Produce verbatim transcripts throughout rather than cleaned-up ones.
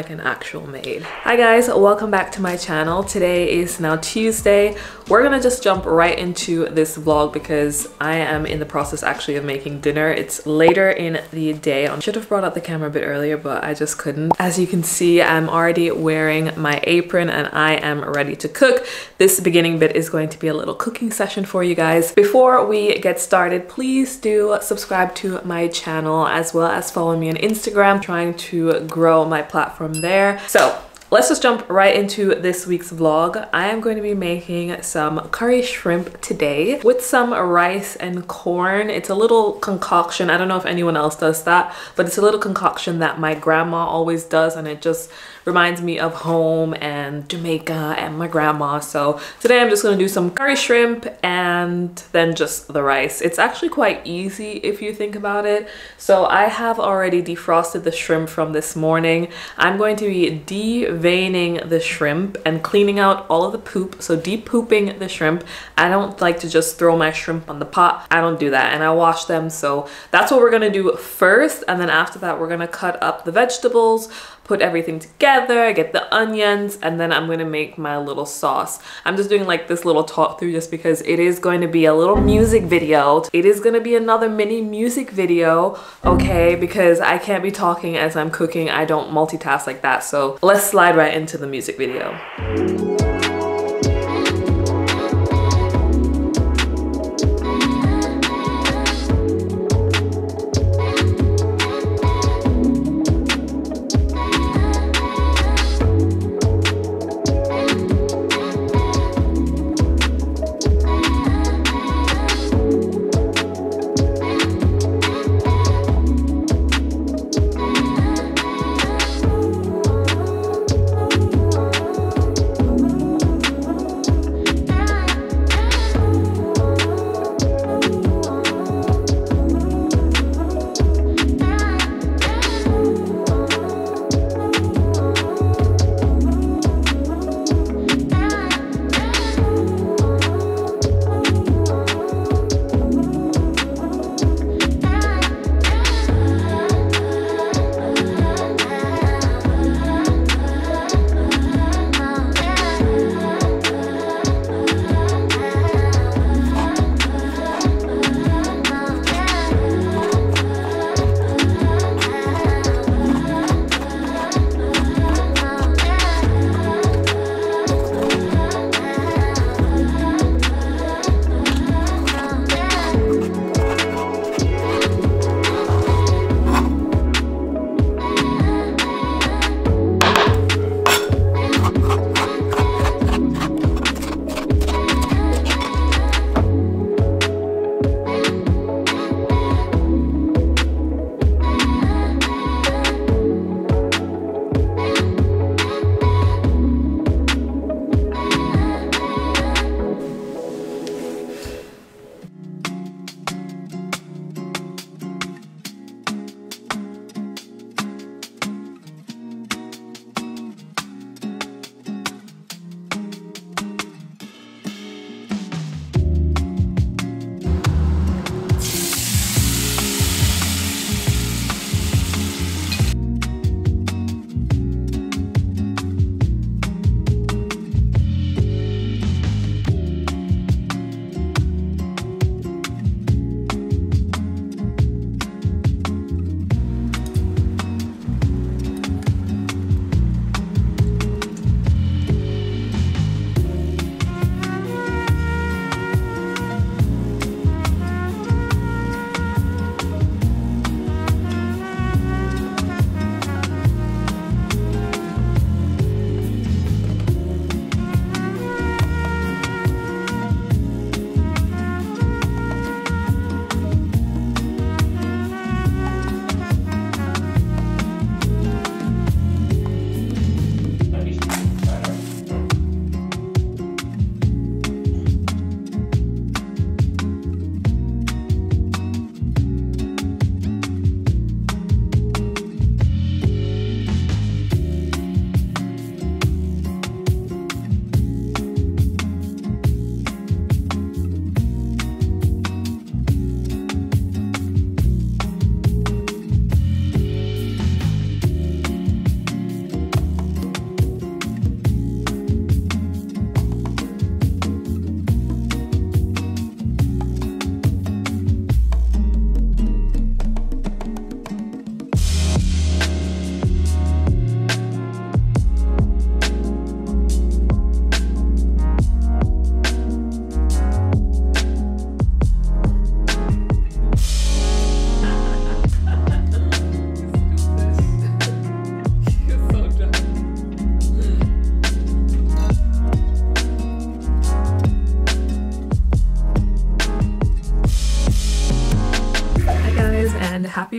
like an actual maid. Hi guys, welcome back to my channel. Today is now Tuesday. We're gonna just jump right into this vlog because I am in the process actually of making dinner. It's later in the day. I should have brought out the camera a bit earlier, but I just couldn't. As you can see, I'm already wearing my apron and I am ready to cook. This beginning bit is going to be a little cooking session for you guys. Before we get started, please do subscribe to my channel as well as follow me on Instagram. I'm trying to grow my platform there. So let's just jump right into this week's vlog. I am going to be making some curry shrimp today with some rice and corn. It's a little concoction. I don't know if anyone else does that, but it's a little concoction that my grandma always does, and it just reminds me of home and Jamaica and my grandma. So today I'm just gonna do some curry shrimp and then just the rice. It's actually quite easy if you think about it. So I have already defrosted the shrimp from this morning. I'm going to be de veining the shrimp and cleaning out all of the poop, so depooping the shrimp. I don't like to just throw my shrimp on the pot. I don't do that, and I wash them. So that's what we're gonna do first, and then after that we're gonna cut up the vegetables, put everything together, get the onions, and then I'm gonna make my little sauce. I'm just doing like this little talk through just because it is going to be a little music video. It is gonna be another mini music video, okay, because I can't be talking as I'm cooking. I don't multitask like that, so let's slide Slide right into the music video.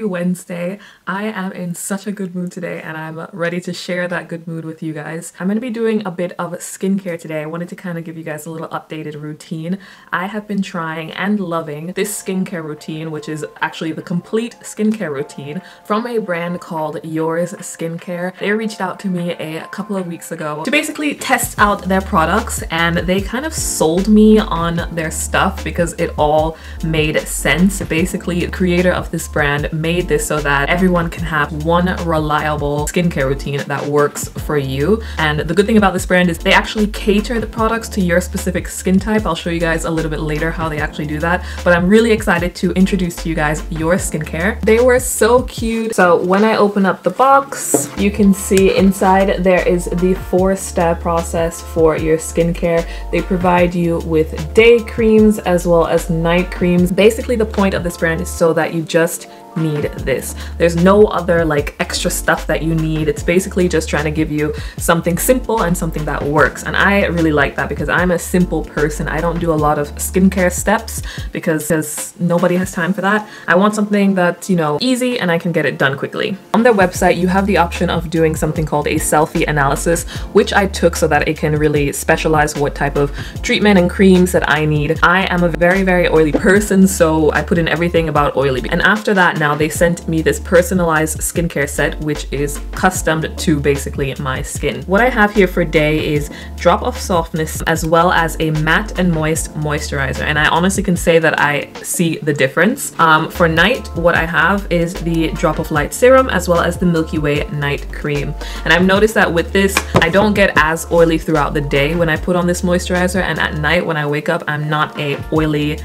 Happy Wednesday. I am in such a good mood today and I'm ready to share that good mood with you guys. I'm going to be doing a bit of skincare today. I wanted to kind of give you guys a little updated routine. I have been trying and loving this skincare routine, which is actually the complete skincare routine from a brand called Yours Skincare. They reached out to me a couple of weeks ago to basically test out their products, and they kind of sold me on their stuff because it all made sense. Basically, the creator of this brand made this so that everyone can have one reliable skincare routine that works for you. And the good thing about this brand is they actually cater the products to your specific skin type. I'll show you guys a little bit later how they actually do that, but I'm really excited to introduce to you guys Yours Skincare. They were so cute. So when I open up the box, you can see inside there is the four-step process for your skincare. They provide you with day creams as well as night creams. Basically, the point of this brand is so that you just need this. There's no other like extra stuff that you need. It's basically just trying to give you something simple and something that works, and I really like that because I'm a simple person. I don't do a lot of skincare steps because because nobody has time for that. I want something that's, you know, easy and I can get it done quickly. On their website you have the option of doing something called a selfie analysis, which I took so that it can really specialize what type of treatment and creams that I need. I am a very very oily person, so I put in everything about oily, and after that now they sent me this personalized skincare set, which is customed to basically my skin. What I have here for day is Drop of Softness as well as a Matte and Moist Moisturizer, and I honestly can say that I see the difference. Um, for night, what I have is the Drop of Light Serum as well as the Milky Way Night Cream, and I've noticed that with this I don't get as oily throughout the day when I put on this moisturizer, and at night when I wake up I'm not a oily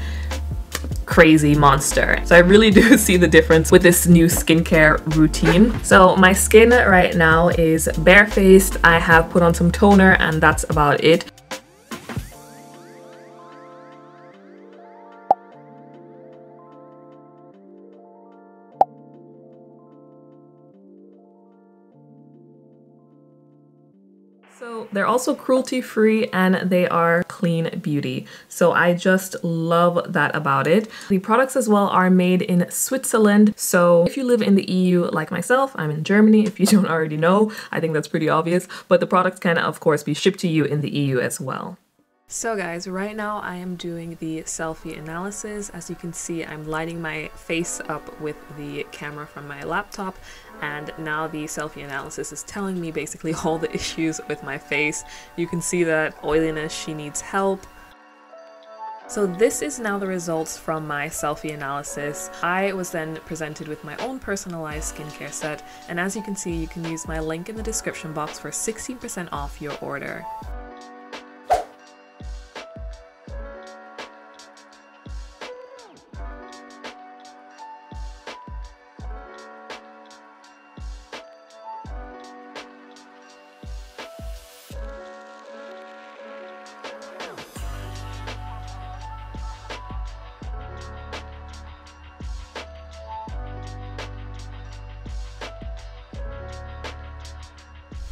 crazy monster. So I really do see the difference with this new skincare routine. So my skin right now is barefaced. I have put on some toner and that's about it. So they're also cruelty free and they are clean beauty. So I just love that about it. The products as well are made in Switzerland. So if you live in the E U like myself, I'm in Germany, if you don't already know, I think that's pretty obvious, but the products can of course be shipped to you in the E U as well. So guys, right now I am doing the selfie analysis. As you can see, I'm lighting my face up with the camera from my laptop, and now the selfie analysis is telling me basically all the issues with my face. You can see that oiliness, she needs help. So this is now the results from my selfie analysis. I was then presented with my own personalized skincare set, and as you can see, you can use my link in the description box for sixteen percent off your order.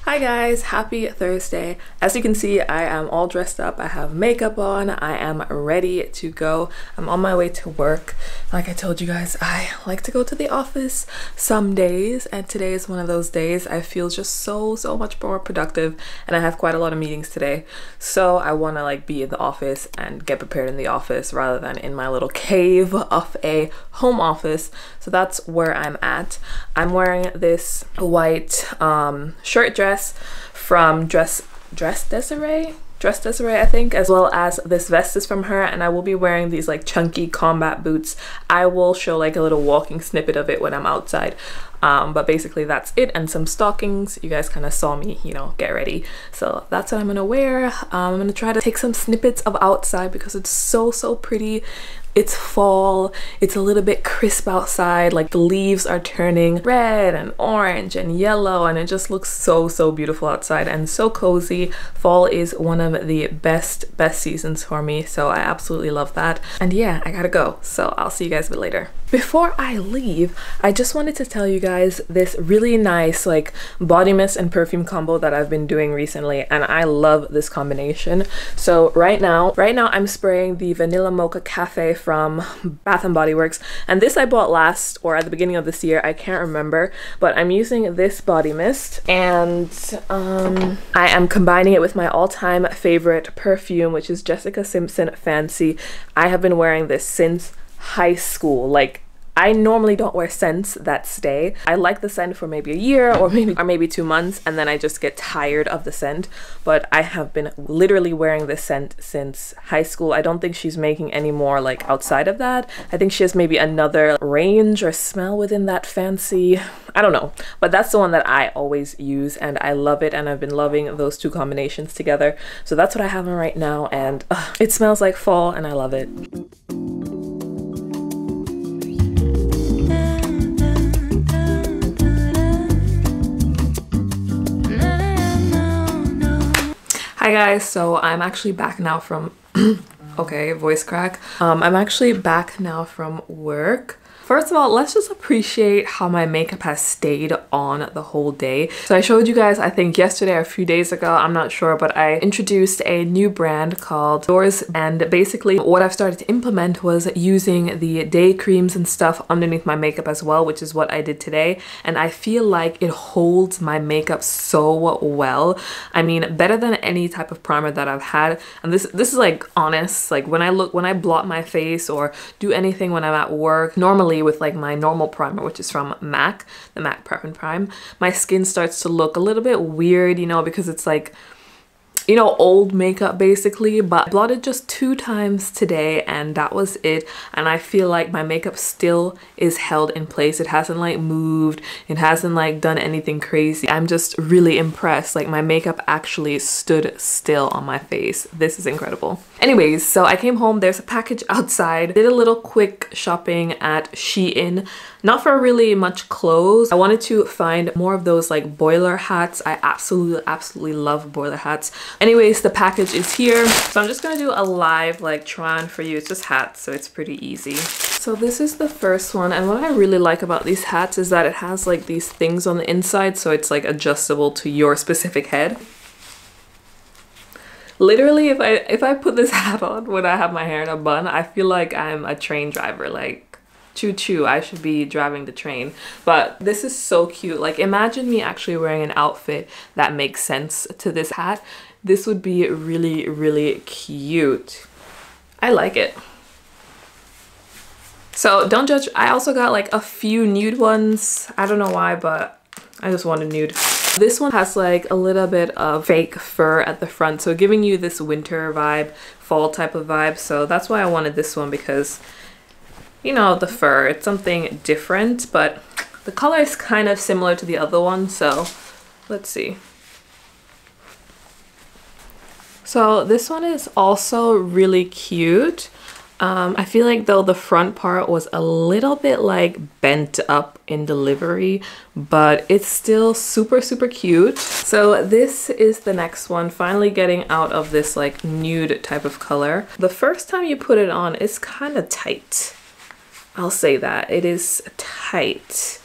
Hi guys, happy Thursday. As you can see, I am all dressed up. I have makeup on. I am ready to go. I'm on my way to work. Like I told you guys, I like to go to the office some days, and today is one of those days. I feel just so, so much more productive, and I have quite a lot of meetings today. So I want to like be in the office and get prepared in the office rather than in my little cave of a home office. So that's where I'm at. I'm wearing this white um, shirt dress from Dress Dress Desiree? Dress Desiree, I think, as well as this vest is from her, and I will be wearing these like chunky combat boots. I will show like a little walking snippet of it when I'm outside. Um, but basically that's it, and some stockings. You guys kind of saw me, you know, get ready. So that's what I'm gonna wear. Um, I'm gonna try to take some snippets of outside because it's so, so pretty. It's fall, it's a little bit crisp outside, like the leaves are turning red and orange and yellow, and it just looks so, so beautiful outside and so cozy. Fall is one of the best, best seasons for me, so I absolutely love that. And yeah, I gotta go, so I'll see you guys a bit later. Before I leave, I just wanted to tell you guys this really nice like body mist and perfume combo that I've been doing recently, and I love this combination. So right now, right now I'm spraying the Vanilla Mocha Cafe from Bath and Body Works, and this I bought last or at the beginning of this year, I can't remember, but I'm using this body mist, and um, I am combining it with my all-time favorite perfume, which is Jessica Simpson Fancy. I have been wearing this since high school. Like, I normally don't wear scents that stay. I like the scent for maybe a year or maybe or maybe two months and then I just get tired of the scent, but I have been literally wearing this scent since high school. I don't think she's making any more like outside of that. I think she has maybe another range or smell within that Fancy. I don't know, but that's the one that I always use and I love it, and I've been loving those two combinations together. So that's what I have on right now, and uh, it smells like fall and I love it. Hi guys, so I'm actually back now from okay, voice crack. Um, I'm actually back now from work. First of all, let's just appreciate how my makeup has stayed on the whole day. So I showed you guys, I think yesterday or a few days ago, I'm not sure, but I introduced a new brand called Yours, and basically what I've started to implement was using the day creams and stuff underneath my makeup as well, which is what I did today, and I feel like it holds my makeup so well. I mean, better than any type of primer that I've had, and this this is like honest, like when I look, when I blot my face or do anything when I'm at work, normally with like my normal primer, which is from MAC, the MAC Prep and Prime, my skin starts to look a little bit weird, you know, because it's like, you know, old makeup basically. But I blotted just two times today and that was it, and I feel like my makeup still is held in place. It hasn't like moved, it hasn't like done anything crazy. I'm just really impressed, like my makeup actually stood still on my face. This is incredible. Anyways, so I came home, there's a package outside, did a little quick shopping at SHEIN, not for really much clothes. I wanted to find more of those like boiler hats. I absolutely absolutely love boiler hats. Anyways, the package is here, so I'm just gonna do a live like try on for you. It's just hats, so it's pretty easy. So this is the first one, and what I really like about these hats is that it has like these things on the inside, so it's like adjustable to your specific head. Literally, if I if I put this hat on when I have my hair in a bun, I feel like I'm a train driver, like choo choo, I should be driving the train. But this is so cute. Like, imagine me actually wearing an outfit that makes sense to this hat. This would be really, really cute. I like it. So don't judge. I also got like a few nude ones. I don't know why, but I just wanted nude. This one has like a little bit of fake fur at the front, so giving you this winter vibe, fall type of vibe. So that's why I wanted this one, because you know, the fur, it's something different, but the color is kind of similar to the other one, so let's see. So this one is also really cute. Um, I feel like though the front part was a little bit like bent up in delivery, but it's still super, super cute. So this is the next one, finally getting out of this like nude type of color. The first time you put it on, it's kind of tight. I'll say that. It is tight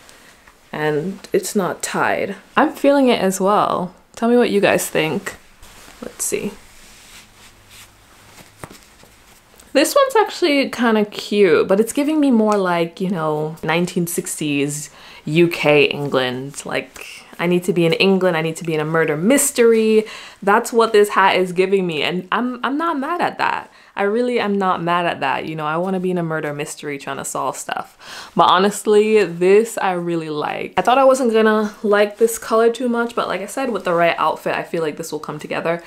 and it's not tied. I'm feeling it as well. Tell me what you guys think. Let's see. This one's actually kind of cute, but it's giving me more like, you know, nineteen sixties U K England. Like, I need to be in England, I need to be in a murder mystery. That's what this hat is giving me, and I'm, I'm not mad at that. I really am not mad at that. You know, I want to be in a murder mystery trying to solve stuff. But honestly, this I really like. I thought I wasn't gonna like this color too much, but like I said, with the right outfit, I feel like this will come together.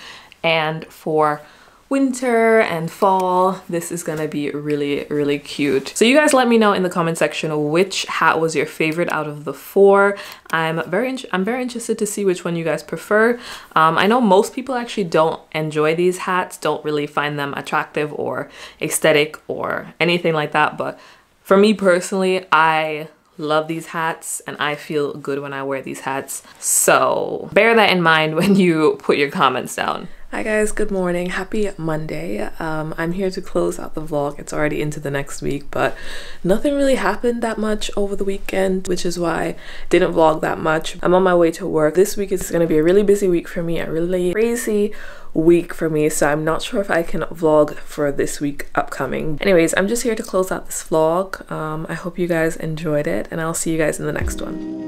And for winter and fall, this is gonna be really, really cute. So you guys let me know in the comment section which hat was your favorite out of the four. I'm very in I'm very interested to see which one you guys prefer. Um, I know most people actually don't enjoy these hats, don't really find them attractive or aesthetic or anything like that, but for me personally, I love these hats and I feel good when I wear these hats. So bear that in mind when you put your comments down. Hi guys, good morning. Happy Monday. Um, I'm here to close out the vlog. It's already into the next week, but nothing really happened that much over the weekend, which is why I didn't vlog that much. I'm on my way to work. This week is going to be a really busy week for me, a really crazy week for me, so I'm not sure if I can vlog for this week upcoming. Anyways, I'm just here to close out this vlog. Um, I hope you guys enjoyed it, and I'll see you guys in the next one.